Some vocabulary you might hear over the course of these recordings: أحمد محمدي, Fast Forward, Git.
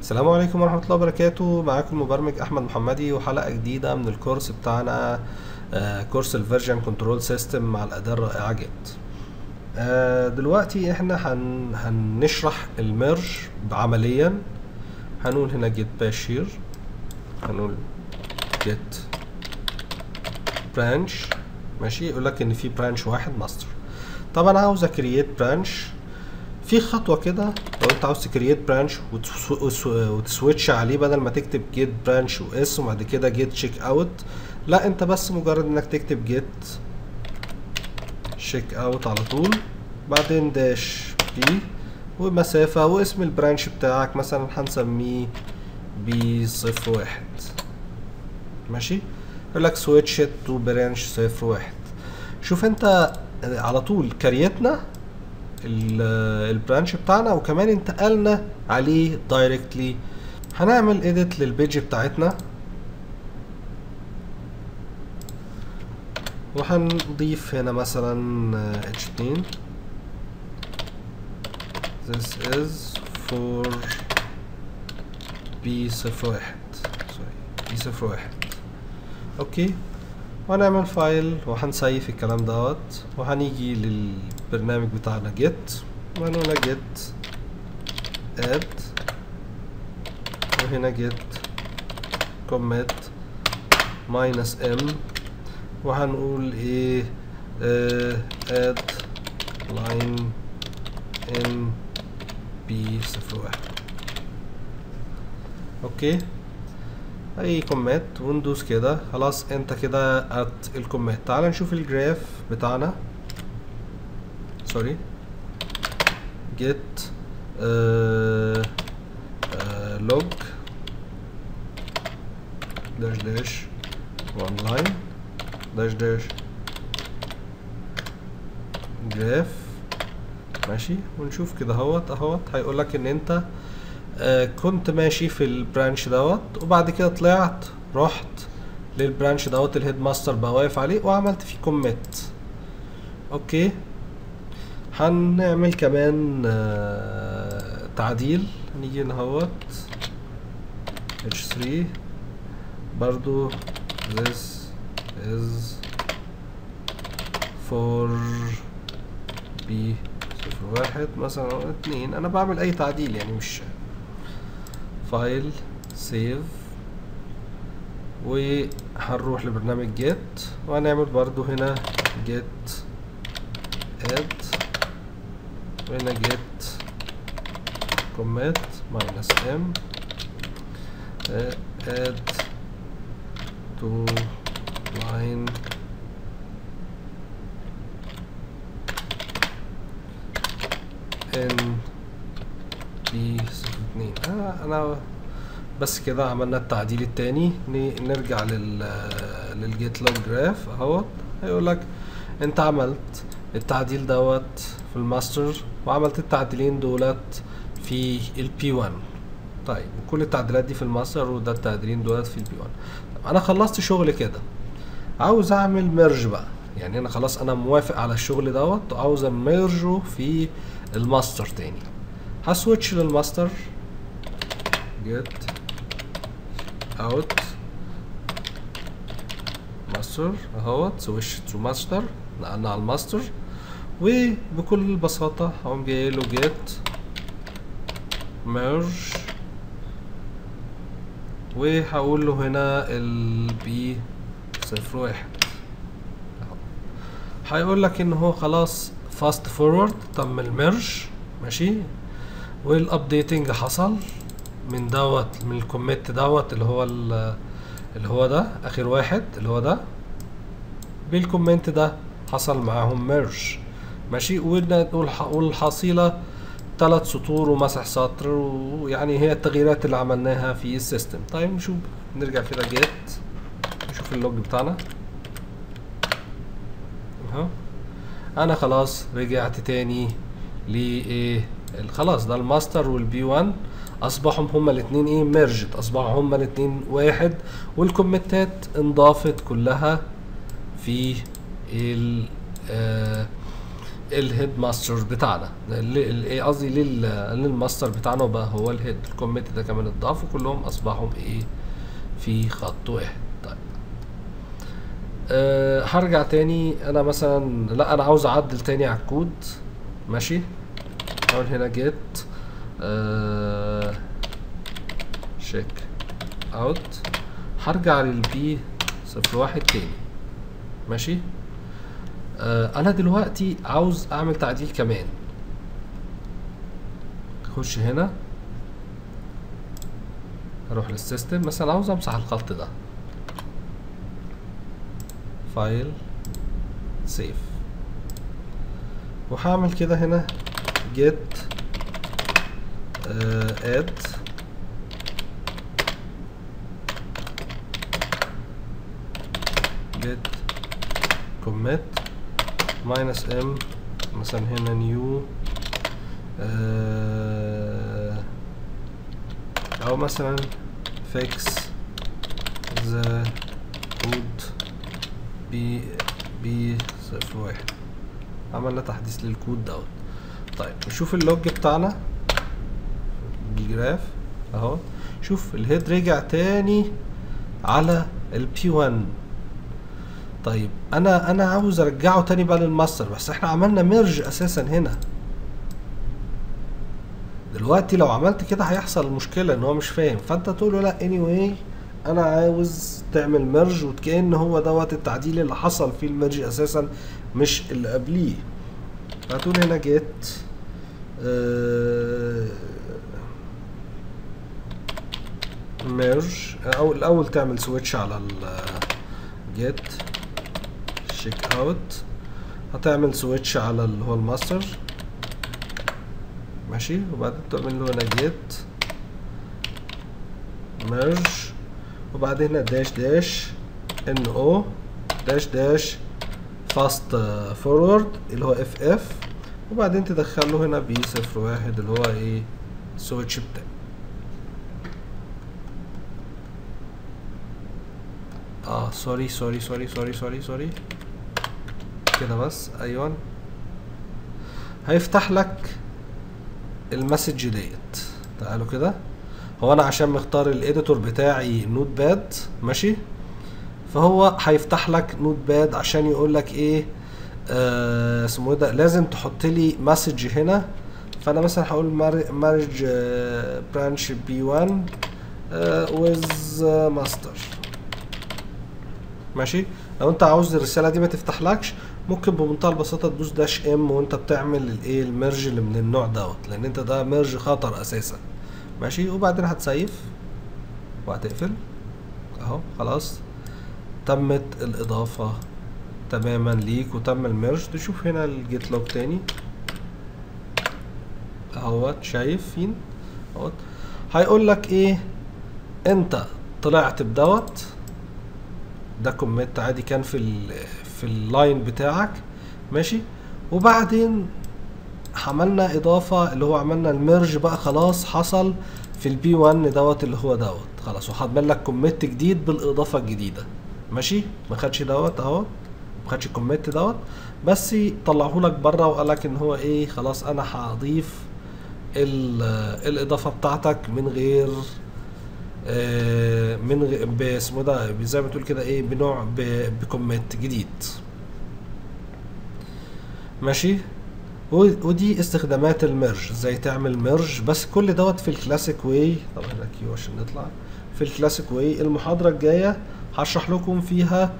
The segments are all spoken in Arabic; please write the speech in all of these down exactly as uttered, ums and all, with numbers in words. السلام عليكم ورحمة الله وبركاته. معاكم المبرمج أحمد محمدي وحلقة جديدة من الكورس بتاعنا آه كورس الفيرجن كنترول سيستم مع الأداة الرائعة جيت. آه دلوقتي احنا هن هنشرح الميرج عمليا. هنقول هنا جيت باشير، هنقول جيت برانش، ماشي، يقول لك ان في برانش واحد ماستر. طب انا عاوز اكرييت برانش. في خطوه كده لو انت عاوز تكرييت برانش وتسويتش عليه، بدل ما تكتب جيت برانش واس وبعد كده جيت تشيك اوت، لا انت بس مجرد انك تكتب جيت تشيك اوت على طول، بعدين داش بي ومسافه واسم البرانش بتاعك، مثلا هنسميه بي صفر واحد، ماشي. يقول لك سويتش تو برانش صفر واحد. شوف انت على طول كريتنا البرانش بتاعنا وكمان انتقلنا عليه دايركتلي. هنعمل اديت للبيج بتاعتنا وهنضيف هنا مثلا اتش اتنين this is for بي صفر واحد sorry بي صفر واحد، اوكي. وهنعمل فايل وهنسيف الكلام دوت، وهنيجي للبرنامج بتاعنا جيت وهنقول هنا جيت اد وهنا جيت كوميت ماينس ام، وهنقول ايه اد لاين ام بي صفر واحد، اوكي. اي كومات وندوس كده، خلاص انت كده ات الكومات. تعال نشوف الجراف بتاعنا، سوري جيت اه اه لوج داش داش وان لاين داش داش جراف، ماشي. ونشوف كده اهوت اهوت هيقولك ان انت كنت ماشي في البرانش دوت، وبعد كده طلعت رحت للبرانش دوت الهيد ماستر بقى واقف عليه وعملت فيه كوميت، اوكي. هنعمل كمان آه تعديل، هنيجي نهوت اتش ثلاثة برضو this is for بي صفر واحد مثلا اتنين. انا بعمل اي تعديل يعني، مش فايل سيف، وهنروح لبرنامج جيت وهنعمل برضو هنا جيت اد وهنا جيت كوميت ماينس ام اد تو لاين ان بي اتنين. آه انا بس كده عملنا التعديل التاني. نرجع لل للجيت لوج جراف اهوت، هيقول لك انت عملت التعديل دوت في الماستر وعملت التعديلين دولت في البي واحد. طيب كل التعديلات دي في الماستر وده التعديلين دولت في البي واحد. طب انا خلصت شغل كده، عاوز اعمل ميرج بقى، يعني انا خلاص انا موافق على الشغل دوت وعاوز اميرجه في الماستر تاني. هسويتش للماستر جيت اوت ماستر اهوت، سويتش تو ماستر، نقلنا على الماستر، وبكل بساطة هقوم جاي له جيت ميرج وهقول له هنا البي صفر واحد. هيقول لك ان هو خلاص فاست فورورد تم الميرج، ماشي، والابديتنج حصل من دوت من الكوميت دوت اللي هو اللي هو ده اخر واحد اللي هو ده بالكومنت ده حصل معاهم ميرج، ماشي. والحصيله ثلاث سطور ومسح سطر، ويعني هي التغييرات اللي عملناها في السيستم. طيب نشوف، نرجع كده جيت نشوف اللوج بتاعنا اهو. انا خلاص رجعت تاني لإيه، خلاص ده الماستر والبي واحد اصبحوا هما الاثنين ايه ميرجت، اصبحوا هما الاثنين واحد، والكومنتات انضافت كلها في ال الهيد ماستر بتاعنا، ايه قصدي للماستر بتاعنا بقى هو الهيد. الكوميت ده كمان اتضاف وكلهم اصبحوا ايه في خط واحد. طيب أه هرجع تاني، انا مثلا لا انا عاوز اعدل تاني على الكود، ماشي. اقول هنا جيت أه شيك اوت، هرجع للبي صفر واحد تاني، ماشي. انا دلوقتي عاوز اعمل تعديل كمان، اخش هنا اروح للسيستم، مثلا عاوز امسح الخط ده، فايل سيف، وهعمل كده هنا جيت اد جيت كوميت ماينس ام، مثلا هنا نيو آه او مثلا فيكس ذا كود بي بي صفر واحد، عملنا تحديث للكود دوت. طيب نشوف اللوج بتاعنا بالجراف اهو، شوف الهيد رجع تاني على البي واحد. طيب انا انا عاوز ارجعه تاني بقى للماستر، بس احنا عملنا ميرج اساسا هنا. دلوقتي لو عملت كده هيحصل مشكله ان هو مش فاهم، فانت تقول له لا anyway انا عاوز تعمل ميرج، وكأن هو دوت التعديل اللي حصل فيه الميرج اساسا مش اللي قبليه. هتقول هنا جيت اه ميرج، او الاول تعمل سويتش على الجيت شيك اوت، هتعمل سويتش على اللي هو الماستر، ماشي، وبعدين تعمل له هنا جيت ميرج، وبعدين هنا داش داش ان او داش داش فاست فورورد اللي هو اف اف، وبعدين تدخل له هنا بي صفر واحد اللي هو ايه السويتش بتاعه. اه سوري سوري سوري سوري سوري سوري كده بس، ايوه هيفتح لك المسج ديت. تعالوا كده، هو انا عشان مختار الاديتور بتاعي نوت باد، ماشي، فهو هيفتح لك نوت باد عشان يقول لك ايه آه اسمه ده، لازم تحط لي مسج هنا. فانا مثلا هقول مارج برانش بي واحد ويز ماستر، ماشي. لو انت عاوز الرساله دي ما تفتحلكش، ممكن بمنتهى البساطه تدوس داش ام وانت بتعمل الايه الميرج اللي من النوع دوت، لان انت ده ميرج خطر اساسا، ماشي. وبعدين هتسيف وهتقفل اهو، خلاص تمت الاضافه تماما ليك وتم الميرج. تشوف هنا الجيت لوج تاني اهوت، شايفين اهوت، هيقول لك ايه انت طلعت بدوت، ده كوميت عادي كان في ال في اللاين بتاعك، ماشي. وبعدين عملنا اضافه اللي هو عملنا الميرج بقى، خلاص حصل في البي واحد دوت اللي هو دوت، خلاص وهعمل لك كوميت جديد بالاضافه الجديده، ماشي. ما خدش دوت اهو، ما خدش الكوميت دوت، بس طلعه لك بره وقال لك ان هو ايه خلاص انا هضيف الاضافه بتاعتك من غير من باسمه ده زي ما تقول كده ايه بنوع بكوميت جديد، ماشي. ودي استخدامات الميرج، ازاي تعمل ميرج، بس كل دوت في الكلاسيك واي. طبعا هنا كيو عشان نطلع في الكلاسيك واي. المحاضره الجايه هشرح لكم فيها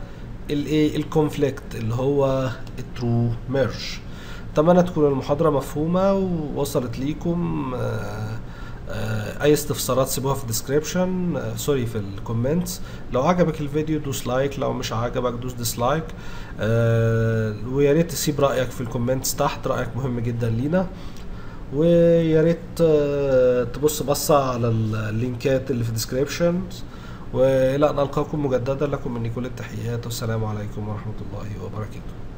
الايه الكونفليكت اللي هو الترو ميرج. اتمنى تكون المحاضره مفهومه ووصلت ليكم. آه اي استفسارات سيبوها في الديسكريبشن آه سوري في الكومنتس. لو عجبك الفيديو دوس لايك، لو مش عجبك دوس ديسلايك، آه ويا ريت تسيب رايك في الكومنتس تحت، رايك مهم جدا لينا. ويا ريت آه تبص بصه على اللينكات اللي في الديسكريبشن، والى ان القاكم مجددا لكم مني كل التحيات، والسلام عليكم ورحمه الله وبركاته.